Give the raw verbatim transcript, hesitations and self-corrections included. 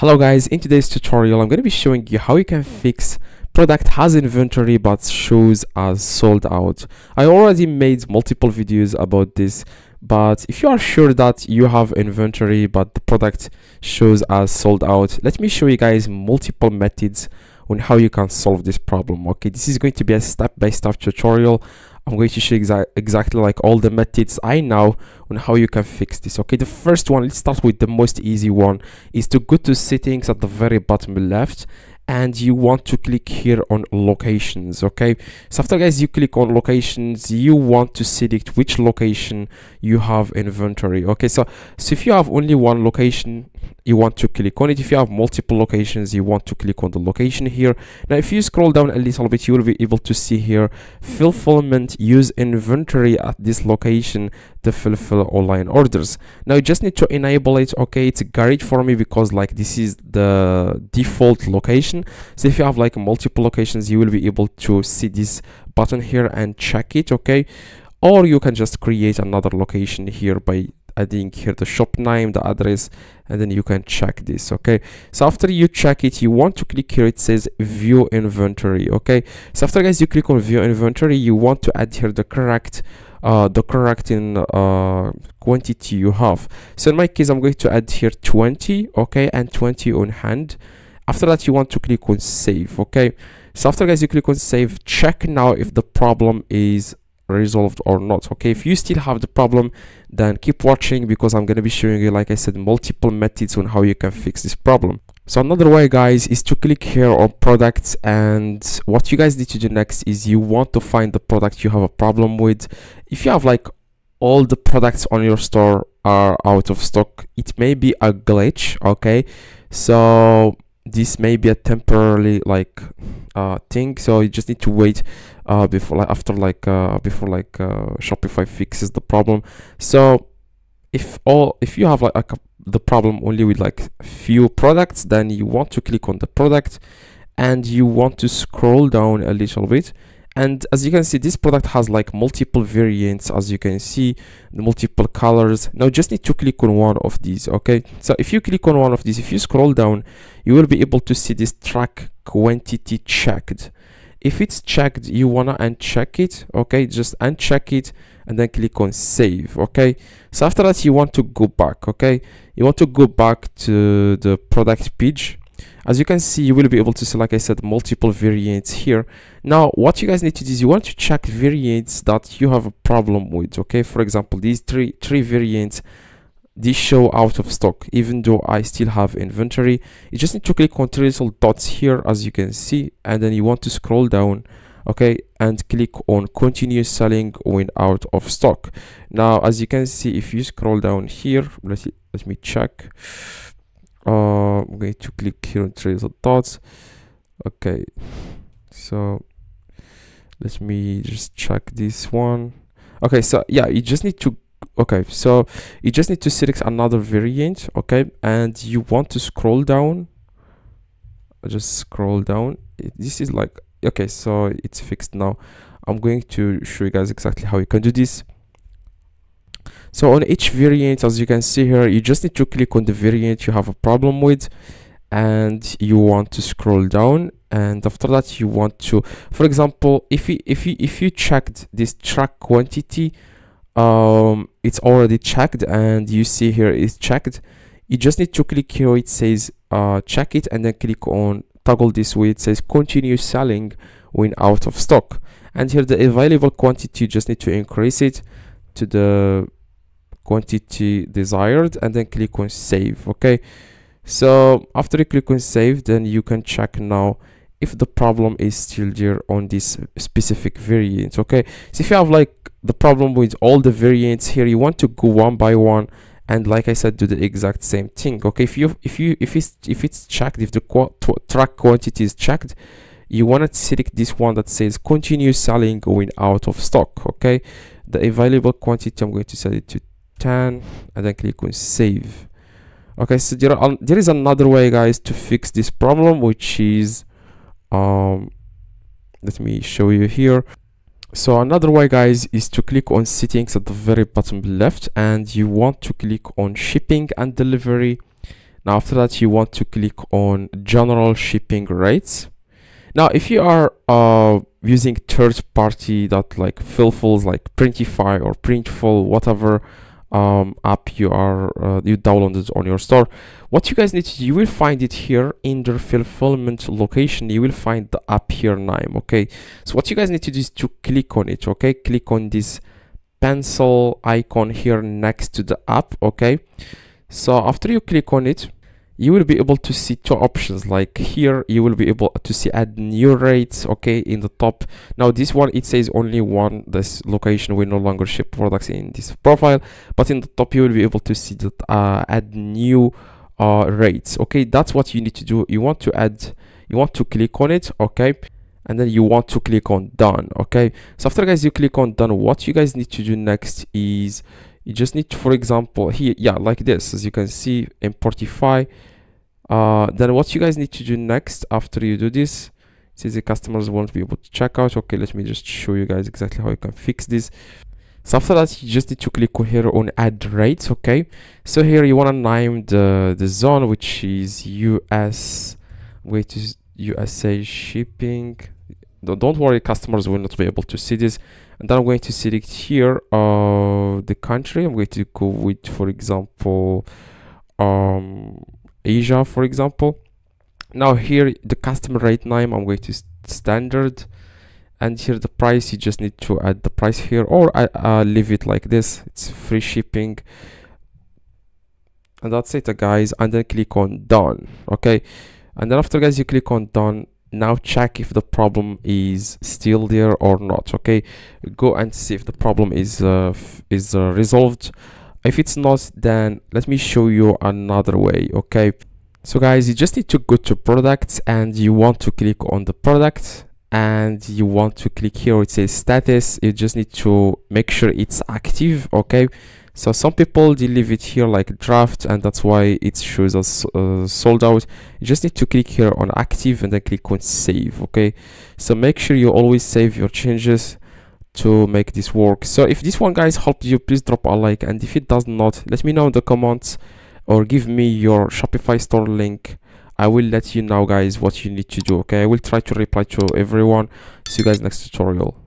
Hello guys, in today's tutorial I'm going to be showing you how you can fix product has inventory but shows as sold out. I already made multiple videos about this, but if you are sure that you have inventory but the product shows as sold out, let me show you guys multiple methods on how you can solve this problem. Okay, this is going to be a step-by-step tutorial. I'm going to show you exa exactly like all the methods I know on how you can fix this. Okay, the first one, let's start with the most easy one, is to go to settings at the very bottom left, and you want to click here on locations. Okay, so after guys you click on locations, you want to select which location you have inventory. Okay, so so if you have only one location, you want to click on it. If you have multiple locations, you want to click on the location here. Now if you scroll down a little bit, you will be able to see here fulfillment, use inventory at this location to fulfill online orders. Now you just need to enable it. Okay, it's great for me because like this is the default location, so if you have like multiple locations, you will be able to see this button here and check it. Okay, or you can just create another location here by adding here the shop name, the address, and then you can check this. Okay, so after you check it, you want to click here, it says view inventory. Okay, so after guys you click on view inventory, you want to add here the correct uh the correct in uh quantity you have. So in my case I'm going to add here twenty, okay, and twenty on hand. After that you want to click on save. Okay, so after guys you click on save, check now if the problem is resolved or not. Okay, if you still have the problem, then keep watching because I'm going to be showing you, like I said, multiple methods on how you can fix this problem. So another way guys is to click here on products, and what you guys need to do next is you want to find the product you have a problem with. If you have like all the products on your store are out of stock, it may be a glitch. Okay, so this may be a temporarily like uh thing, so you just need to wait uh before like after like uh before like uh Shopify fixes the problem. So if all if you have like a, the problem only with like few products, then you want to click on the product and you want to scroll down a little bit, and as you can see this product has like multiple variants, as you can see the multiple colors. Now just need to click on one of these. Okay, so if you click on one of these, if you scroll down, you will be able to see this track quantity checked. If it's checked, you wanna uncheck it. Okay, just uncheck it and then click on save. Okay, so after that you want to go back. Okay, you want to go back to the product page. As you can see, you will be able to see, like I said, multiple variants here. Now what you guys need to do is you want to check variants that you have a problem with. Okay, for example, these three three variants, these show out of stock even though I still have inventory. You just need to click on three little dots here, as you can see, and then you want to scroll down. Okay, and click on continue selling when out of stock. Now as you can see, if you scroll down here, let, let me check. Uh, I'm going to click here on trace of dots. Okay, so let me just check this one. Okay, so yeah, you just need to okay so you just need to select another variant. Okay, and you want to scroll down, just scroll down. This is like okay, so it's fixed. Now I'm going to show you guys exactly how you can do this. So on each variant, as you can see here, you just need to click on the variant you have a problem with, and you want to scroll down, and after that you want to, for example, if you if you if you checked this track quantity, um it's already checked, and you see here it's checked. You just need to click here, it says uh check it, and then click on toggle this way, it says continue selling when out of stock, and here the available quantity, you just need to increase it to the quantity desired, and then click on save. Okay, so after you click on save, then you can check now if the problem is still there on this specific variant. Okay, so if you have like the problem with all the variants here, you want to go one by one and, like I said, do the exact same thing. Okay, if you if you if it's if it's checked, if the qu track quantity is checked, you want to select this one that says continue selling going out of stock. Okay, the available quantity, I'm going to set it to ten, and then click on save. Okay, so there are, there is another way guys to fix this problem, which is um let me show you here. So another way guys is to click on settings at the very bottom left, and you want to click on shipping and delivery. Now after that, you want to click on general shipping rates. Now if you are uh, using third party that like Printfuls, like Printify or Printful, whatever um, app you are uh, you downloaded on your store, what you guys need to do, you will find it here in the fulfillment location. You will find the app here name. Okay, so what you guys need to do is to click on it. Okay, click on this pencil icon here next to the app. Okay, so after you click on it, you will be able to see two options. Like here, you will be able to see add new rates, okay, in the top. Now this one, it says only one, this location will no longer ship products in this profile, but in the top, you will be able to see that uh, add new uh, rates, okay. That's what you need to do. You want to add, you want to click on it, okay, and then you want to click on done, okay. So after guys, you click on done, what you guys need to do next is you just need to, for example, here, yeah, like this, as you can see, Importify. Uh, then what you guys need to do next after you do this, since the customers won't be able to check out, okay, let me just show you guys exactly how you can fix this. So after that, you just need to click here on add rates, okay. So here you want to name the, the zone, which is U S, which is U S A shipping. Don't worry, customers will not be able to see this. And then I'm going to select here uh, the country. I'm going to go with, for example, um, Asia, for example. Now here the customer rate name, I'm going to st standard, and here the price, you just need to add the price here, or I uh, leave it like this, it's free shipping, and that's it guys. And then click on done, okay. And then after guys, you click on done. Now check if the problem is still there or not, okay. Go and see if the problem is uh, is uh, resolved. If it's not, then let me show you another way, okay. So guys, you just need to go to products, and you want to click on the product, and you want to click here, it says status. You just need to make sure it's active, okay. So some people, they leave it here like draft, and that's why it shows us uh, sold out. You just need to click here on active, and then click on save, okay. So make sure you always save your changes to make this work. So if this one guys helped you, please drop a like, and if it does not, let me know in the comments, or give me your Shopify store link. I will let you know guys what you need to do, okay. I will try to reply to everyone. See you guys next tutorial.